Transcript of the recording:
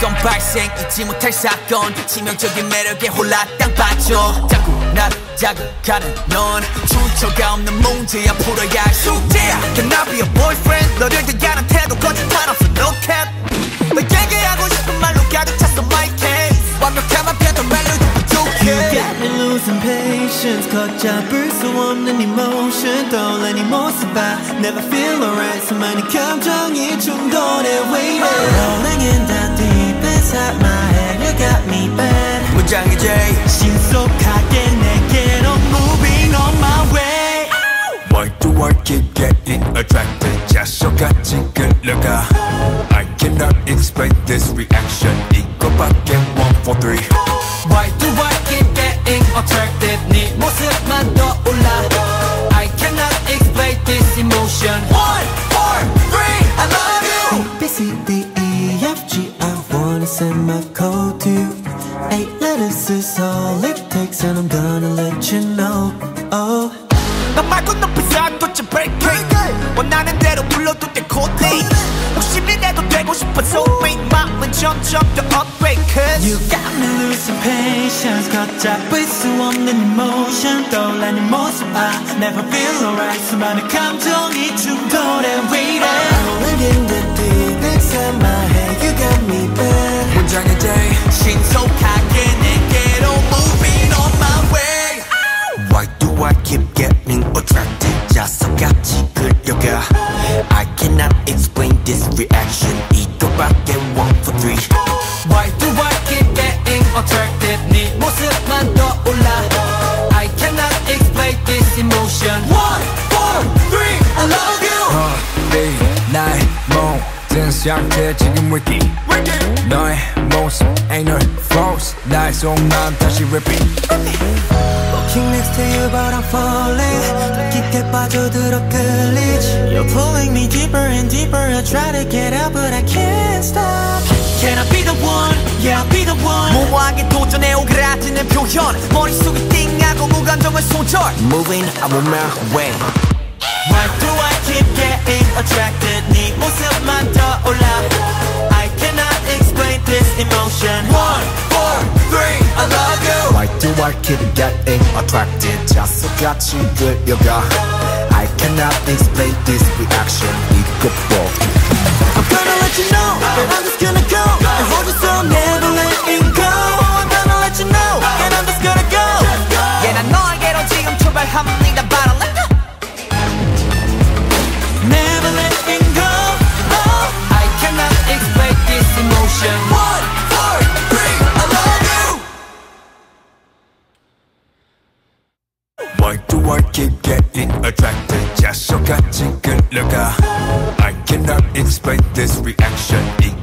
사건 발생 잊지 못할 사건 치명적인 매력에 홀라 땅 빠져 자꾸 나를 자극하는 넌 출처가 없는 문제야 풀어야 할 숙제야 Can I be a boyfriend? 너를 대하는 태도 거짓말 없어 no cap 너 얘기하고 싶은 말로 가득 찼어 my case 완벽함만 펴도 말로도 부족해 You got me losing patience 걷잡을 수 없는 emotion Don't let me more survive Never feel alright 수많은 감정이 충돌해 Wait Rolling in the deep inside my head You got me bad 무장의 J 신속하게 내게로 moving on my way Why do I keep getting attracted 자석같이 끌려가 I cannot explain this reaction 이거밖에 143 Why do I keep getting attracted 네 모습만 떠올라 I cannot explain this emotion 1, 4, 3 I love you A, B, C, D, E, F, G I wanna send my code to you 8 letters is all it takes and I'm gonna let you know Oh 너 말고 높이서 도체 break it 원하는 대로 불러도 돼 codeine 60이라도 되고 싶어서 make 마음은 점점 더 upgrade cause You got me losing patience 걷잡을 수 없는 emotion 떠올라는 모습 I never feel alright 수많은 감정이 충돌해 wait Rolling in the deep inside my head You got me bad 문장의 J 신속하게 내게로 moving on my way Why do I keep getting attracted 자석같이 끌려가 I cannot explain this reaction 이거밖에 143 Why do I keep getting attracted 네 모습만 떠올라 I cannot explain this emotion 1, 4, 3 I love you baby 나의 모든 상태 지금 wiki 너의 모습 ain't no false 나의 속마음 다시 repeat Walking next to you but I'm falling 깊게 빠져들어 끌리지 You're pulling me deeper and deeper I try to get out but I can't stop Can I be the one? Yeah I'll be the one 모호하게 도전해 오그라지는 표현 머릿속이 띵하고 무감정은 소절 Moving I'm on my way Why do I keep getting attracted 네 모습만 떠올라 I cannot explain this emotion 1, 4, 3 I love you Why do I keep getting attracted 자석같이 끌려가 I cannot explain this reaction 이것도 I'm gonna let you know that I'm just gonna go and hold you so never letting go I'm gonna let you know that I'm just gonna go Yeah 난 너에게로 지금 출발합니다 바로 let go Never letting go I cannot explain this emotion 1, 4, 3 I love you Why do I keep getting attracted 자석같이 끌려가 I cannot explain this reaction